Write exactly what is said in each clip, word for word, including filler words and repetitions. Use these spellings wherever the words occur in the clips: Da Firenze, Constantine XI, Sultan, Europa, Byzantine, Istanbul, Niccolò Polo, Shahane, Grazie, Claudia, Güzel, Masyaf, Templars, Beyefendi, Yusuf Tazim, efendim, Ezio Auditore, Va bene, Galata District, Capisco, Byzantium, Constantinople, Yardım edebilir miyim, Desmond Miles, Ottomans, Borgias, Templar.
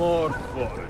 more foreigners.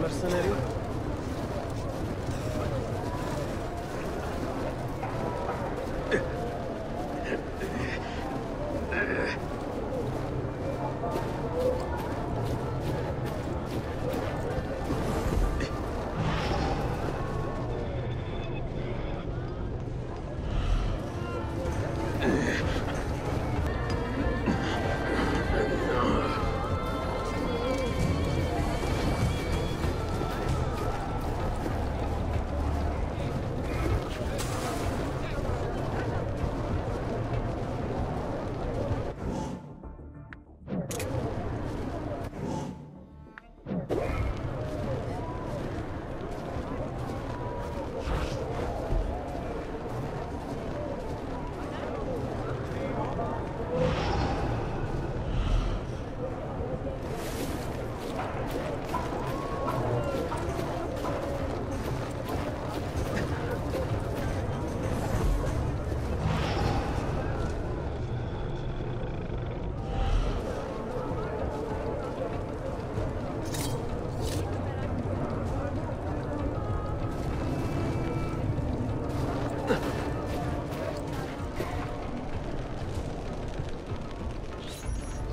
Mercenary.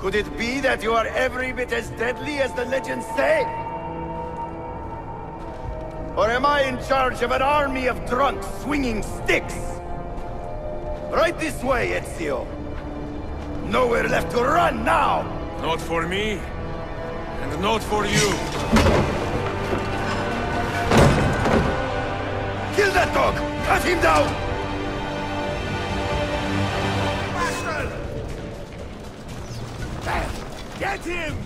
Could it be that you are every bit as deadly as the legends say? Or am I in charge of an army of drunks swinging sticks? Right this way, Ezio. Nowhere left to run now! Not for me, and not for you. Kill that dog! Cut him down! Get him!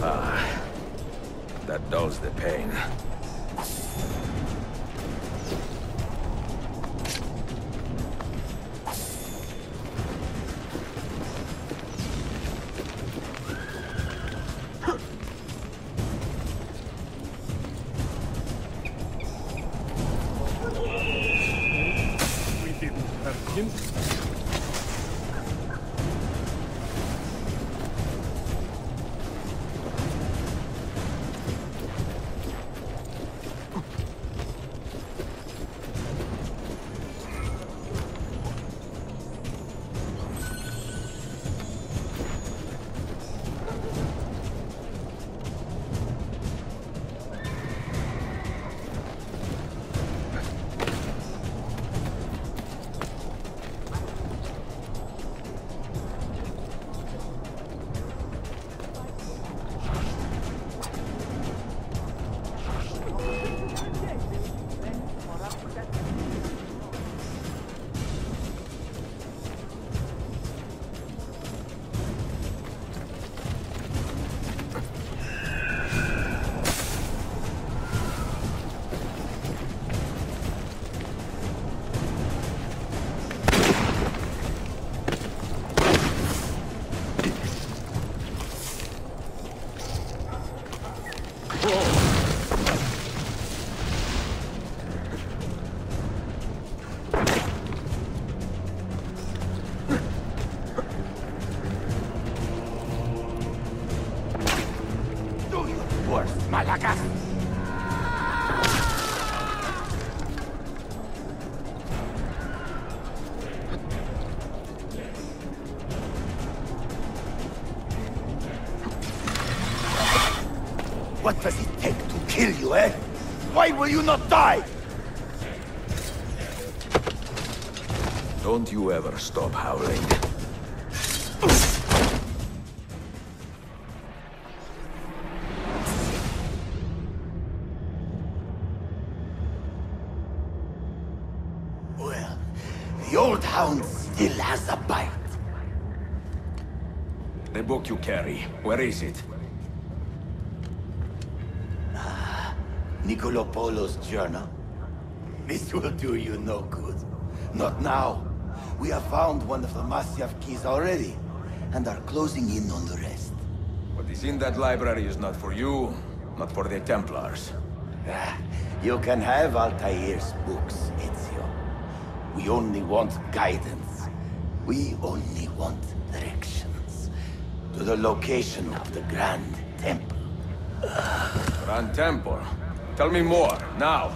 Ah, that dulls the pain. Will you not die? Don't you ever stop howling. Well, the old hound still has a bite. The book you carry, where is it? Niccolò Polo's journal. This will do you no good. Not now. We have found one of the Masyaf keys already, and are closing in on the rest. What is in that library is not for you, not for the Templars. Ah, you can have Altair's books, Ezio. We only want guidance. We only want directions. To the location of the Grand Temple. Grand Temple? Tell me more, now!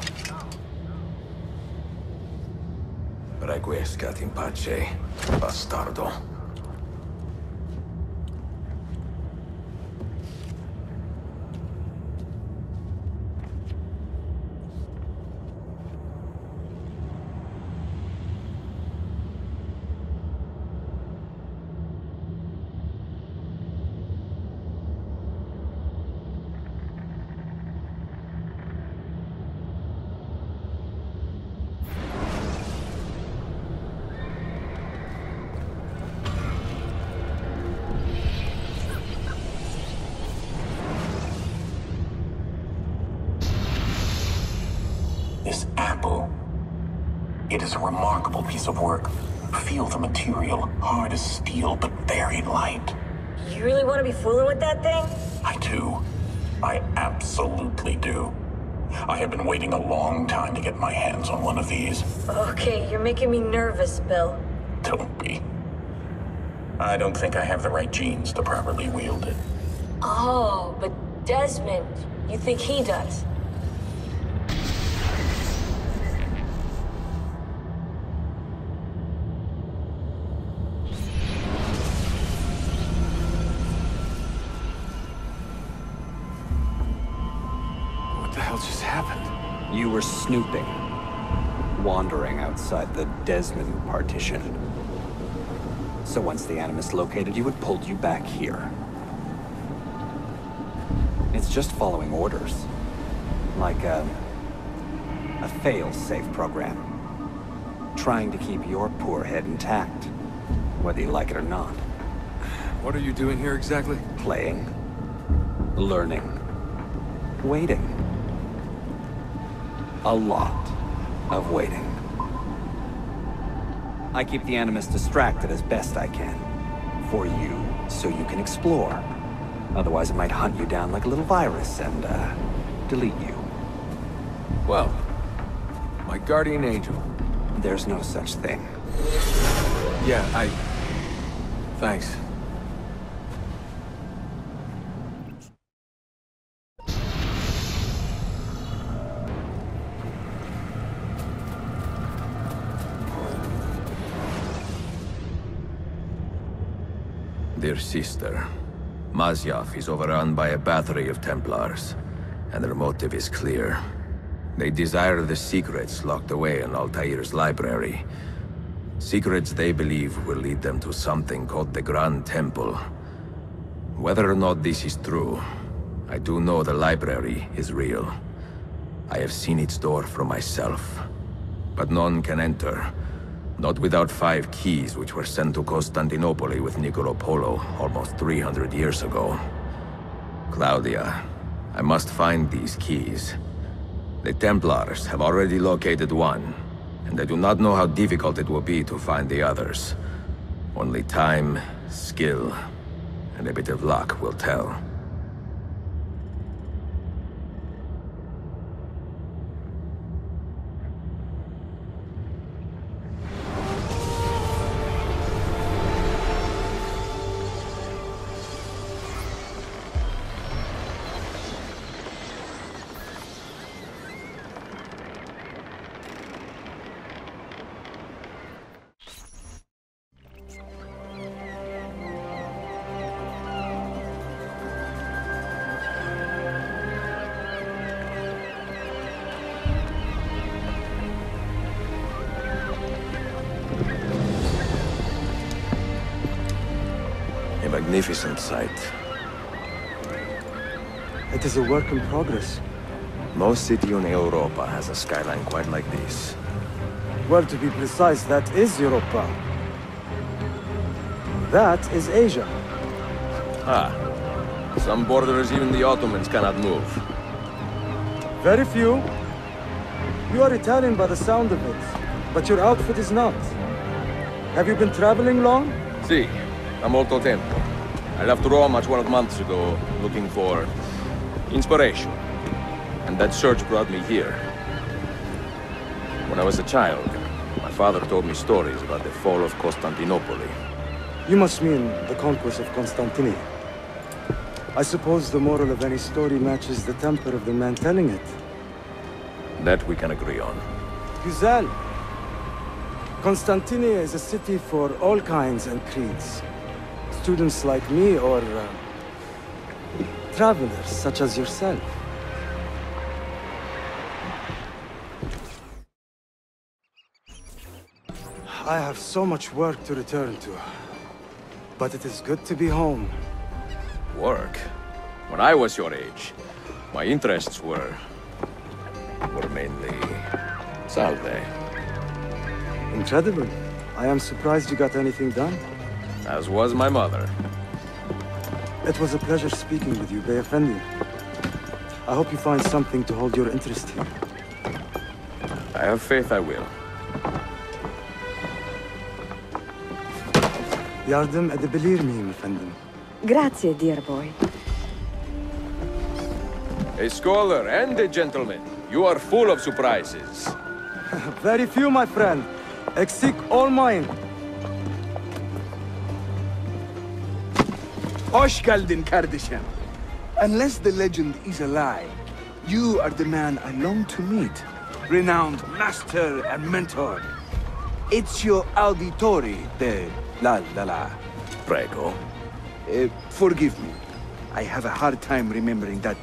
Requiescat in pace, bastardo. Of work. Feel the material, hard as steel, but very light. You really want to be fooling with that thing? I do. I absolutely do. I have been waiting a long time to get my hands on one of these. Okay, you're making me nervous, Bill. Don't be. I don't think I have the right genes to properly wield it. Oh, but Desmond, you think he does? You were snooping, wandering outside the Desmond partition. So once the Animus located you, it pulled you back here. It's just following orders. Like a... a fail-safe program. Trying to keep your poor head intact, whether you like it or not. What are you doing here exactly? Playing. Learning. Waiting. A lot of waiting. I keep the Animus distracted as best I can. For you, so you can explore. Otherwise it might hunt you down like a little virus and, uh, delete you. Well, my guardian angel. There's no such thing. Yeah, I... Thanks. Dear sister, Masyaf is overrun by a battery of Templars, and their motive is clear. They desire the secrets locked away in Altair's library. Secrets they believe will lead them to something called the Grand Temple. Whether or not this is true, I do know the library is real. I have seen its door for myself, but none can enter. Not without five keys, which were sent to Constantinople with Niccolò Polo almost three hundred years ago. Claudia, I must find these keys. The Templars have already located one, and I do not know how difficult it will be to find the others. Only time, skill, and a bit of luck will tell. magnificent sight. It is a work in progress. No city in Europa has a skyline quite like this. Well, to be precise, that is Europa. That is Asia. Ah. Some borders even the Ottomans cannot move. Very few. You are Italian by the sound of it, but your outfit is not. Have you been traveling long? Si. A molto tempo. I left Rome twelve months ago, looking for inspiration. And that search brought me here. When I was a child, my father told me stories about the fall of Constantinople. You must mean the conquest of Constantine. I suppose the moral of any story matches the temper of the man telling it. That we can agree on. Güzel. Constantine is a city for all kinds and creeds. Students like me or uh, travelers such as yourself. I have so much work to return to, but it is good to be home. Work? When I was your age, my interests were... were mainly... salve. Incredible. I am surprised you got anything done. As was my mother. It was a pleasure speaking with you, Beyefendi. I hope you find something to hold your interest here. I have faith I will. Yardım edebilir miyim, efendim? Grazie, dear boy. A scholar and a gentleman. You are full of surprises. Very few, my friend. Eksik olmayın. Hoş geldin kardeşim. Unless the legend is a lie, you are the man I long to meet. Renowned master and mentor. Ezio Auditore de la la la. Prego. Uh, forgive me. I have a hard time remembering that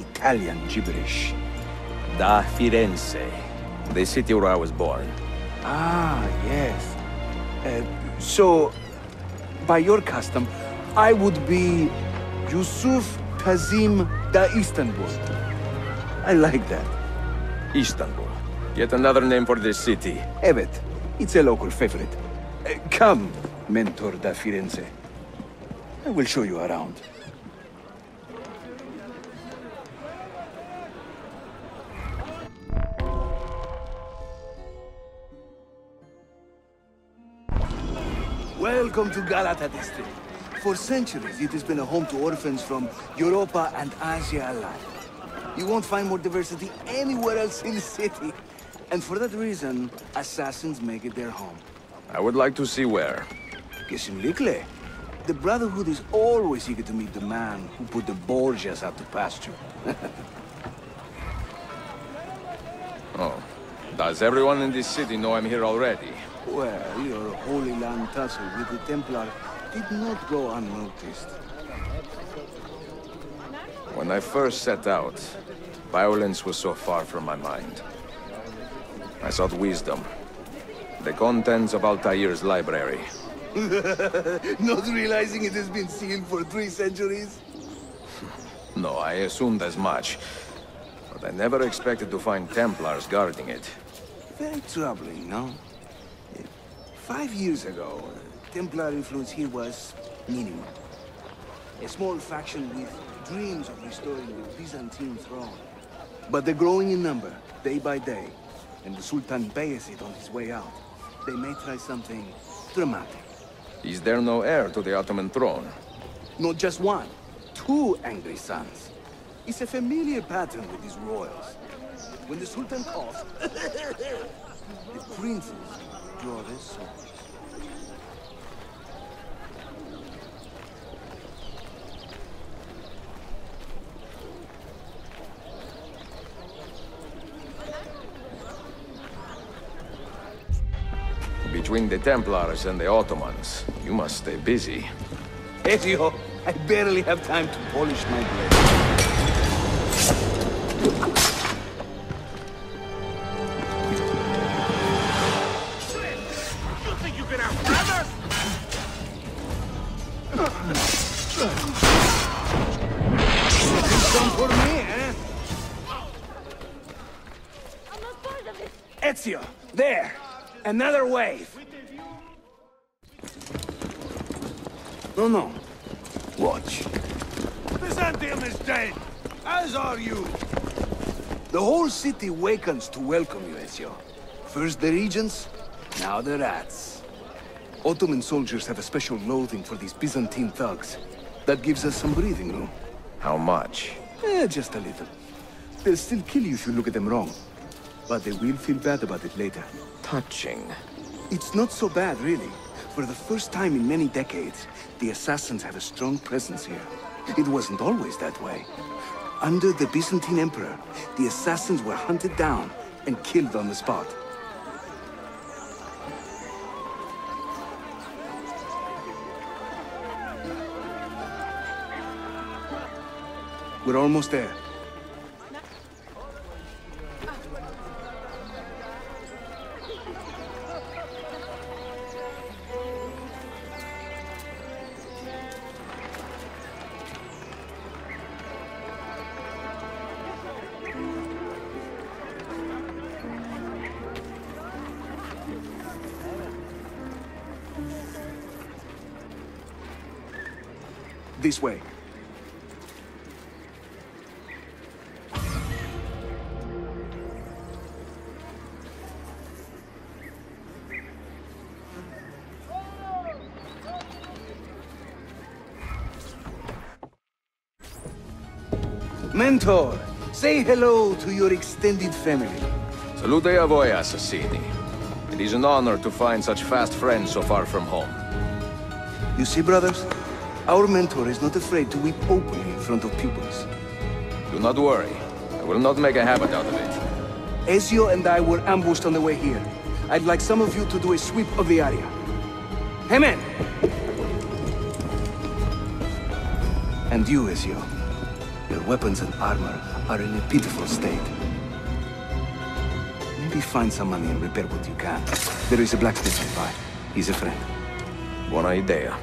Italian gibberish. Da Firenze. The city where I was born. Ah, yes. Uh, so, by your custom, I would be Yusuf Tazim da Istanbul. I like that. Istanbul. Yet another name for this city. Evet. It's a local favorite. Uh, come, mentor da Firenze. I will show you around. Welcome to Galata District. For centuries, it has been a home to orphans from Europa and Asia alike. You won't find more diversity anywhere else in the city. And for that reason, assassins make it their home. I would like to see where. Kesinlikle. The Brotherhood is always eager to meet the man who put the Borgias out to pasture. Oh. Does everyone in this city know I'm here already? Well, your Holy Land tussle with the Templar did not go unnoticed. When I first set out, violence was so far from my mind. I sought wisdom. The contents of Altair's library. Not realizing it has been sealed for three centuries? No, I assumed as much. But I never expected to find Templars guarding it. Very troubling, no? Five years ago, Templar influence here was minimal. A small faction with dreams of restoring the Byzantine throne. But they're growing in number, day by day. And the Sultan pays it on his way out. They may try something dramatic. Is there no heir to the Ottoman throne? Not just one, two angry sons. It's a familiar pattern with these royals. When the Sultan calls, the princes draw their swords. Between the Templars and the Ottomans, you must stay busy. Ezio, I barely have time to polish my blade. You think you can outrun us? Ezio! There! Another wave! No, no. Watch. Byzantium is dead, as are you. The whole city wakens to welcome you, Ezio. First the regents, now the rats. Ottoman soldiers have a special loathing for these Byzantine thugs. That gives us some breathing room. How much? Eh, just a little. They'll still kill you if you look at them wrong. But they will feel bad about it later. Touching. It's not so bad, really. For the first time in many decades, the assassins have a strong presence here. It wasn't always that way. Under the Byzantine Emperor, the assassins were hunted down and killed on the spot. We're almost there. This way. Mentor, say hello to your extended family. Salute a voi, assassini. It is an honor to find such fast friends so far from home. You see, brothers? Our mentor is not afraid to weep openly in front of pupils. Do not worry. I will not make a habit out of it. Ezio and I were ambushed on the way here. I'd like some of you to do a sweep of the area. Hey, men! And you, Ezio. Your weapons and armor are in a pitiful state. Maybe find some money and repair what you can. There is a blacksmith nearby. He's a friend. Buona idea.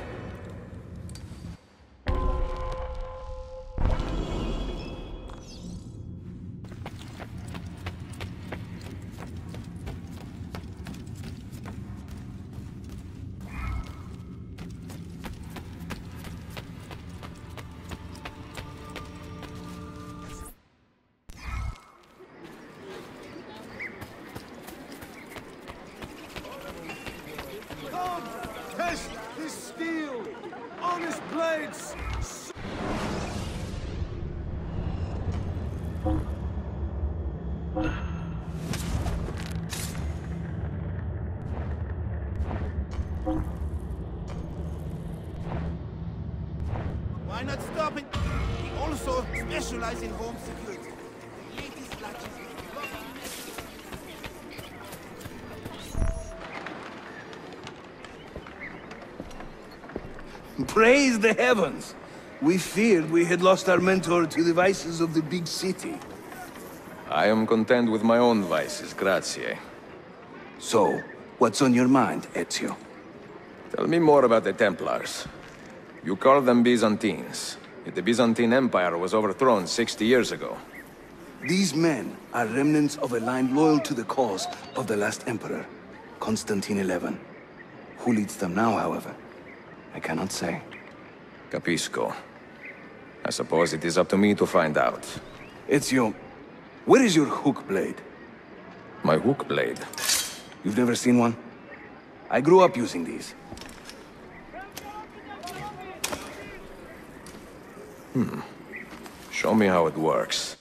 Praise the heavens! We feared we had lost our mentor to the vices of the big city. I am content with my own vices, Grazie. So, what's on your mind, Ezio? Tell me more about the Templars. You call them Byzantines. Yet the Byzantine Empire was overthrown sixty years ago. These men are remnants of a line loyal to the cause of the last emperor, Constantine the eleventh. Who leads them now, however? I cannot say. Capisco. I suppose it is up to me to find out. Ezio, where is your hook blade? My hook blade? You've never seen one? I grew up using these. Hmm. Show me how it works.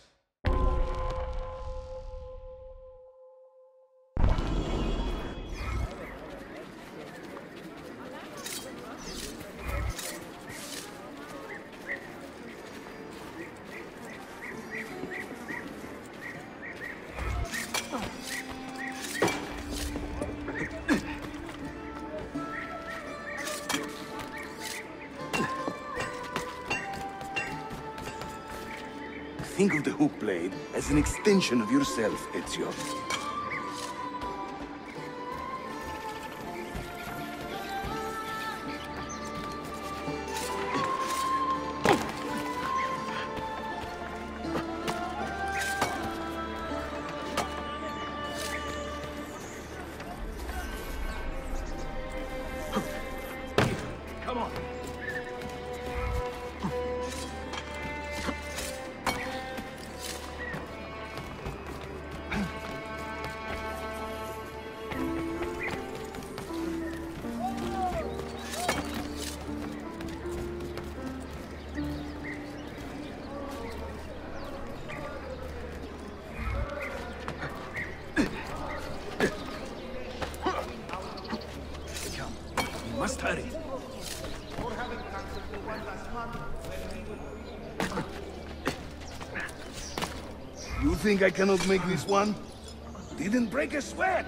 Think of the hook blade as an extension of yourself, Ezio. think I cannot make this one? Didn't break a sweat!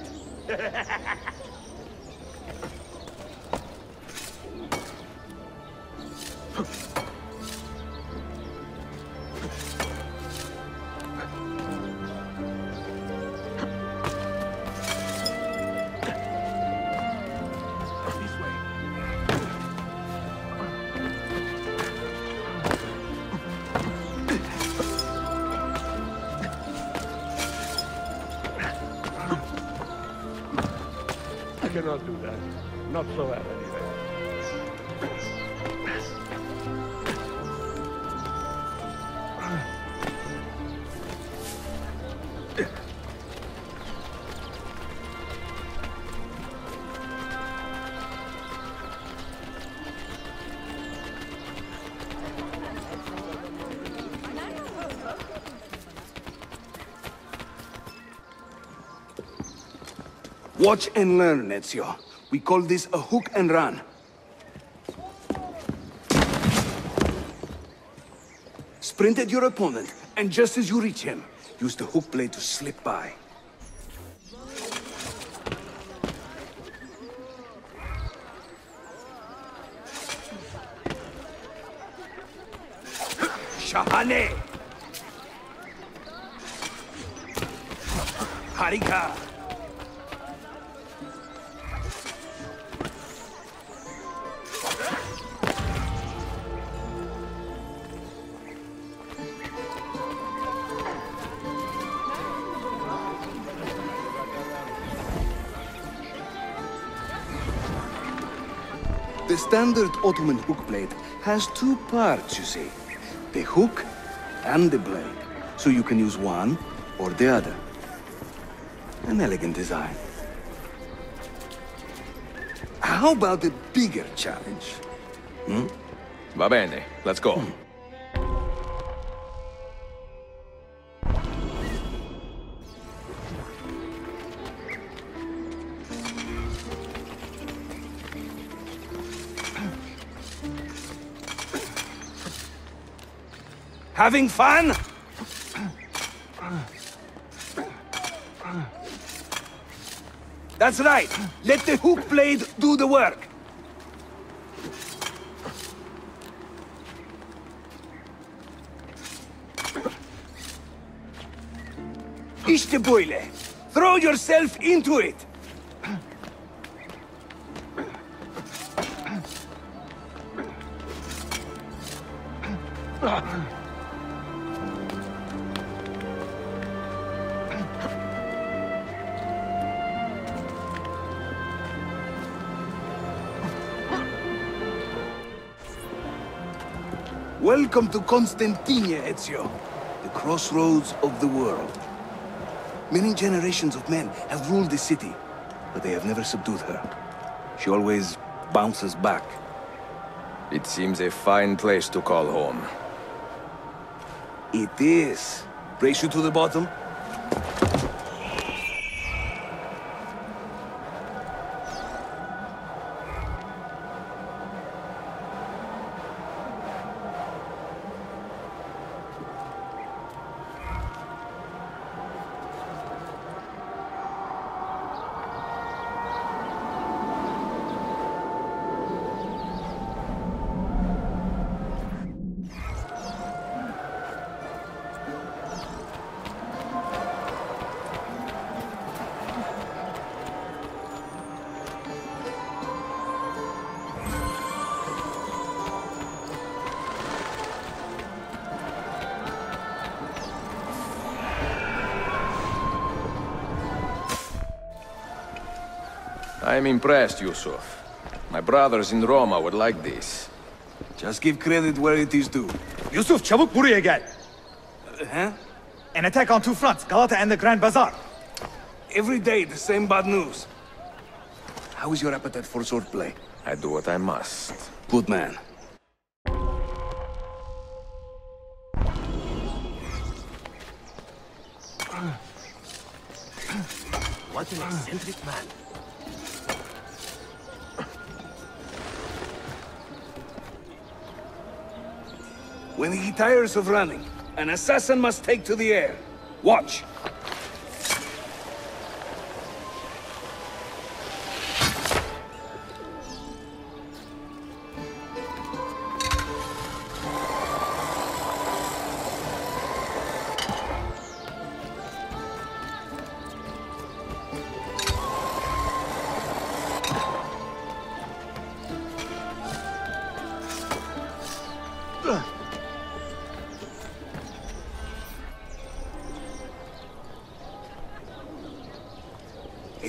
Watch and learn, Ezio. We call this a hook and run. Sprint at your opponent, and just as you reach him, use the hook blade to slip by. Shahane! Harika! The standard Ottoman hook blade has two parts, you see. The hook and the blade. So you can use one or the other. An elegant design. How about a bigger challenge? Hmm? Va bene, let's go. Hmm. Having fun? That's right. Let the hook blade do the work. Ishtaboyle. Throw yourself into it. Welcome to Constantine, Ezio, the crossroads of the world. Many generations of men have ruled the city, but they have never subdued her. She always bounces back. It seems a fine place to call home. It is. Race you to the bottom. I'm impressed, Yusuf. My brothers in Roma would like this. Just give credit where it is due. Yusuf, çabuk buraya gel. Uh, huh? An attack on two fronts, Galata and the Grand Bazaar. Every day the same bad news. How is your appetite for swordplay? I do what I must. Good man. What an eccentric man. When he tires of running, an assassin must take to the air. Watch!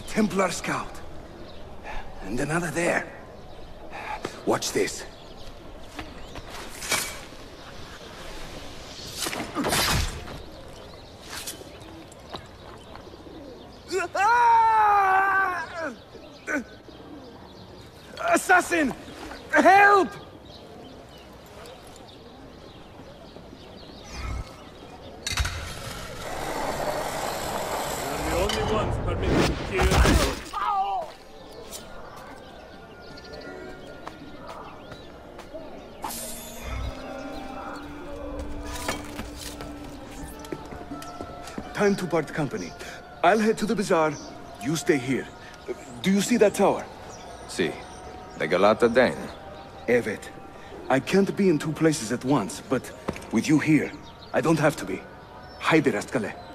Templar scout. And another there. Watch this. Assassin! Help! Time to part company. I'll head to the bazaar. You stay here. Do you see that tower? See. The Galata Den. Evet. I can't be in two places at once, but with you here, I don't have to be. Haydi rastgele.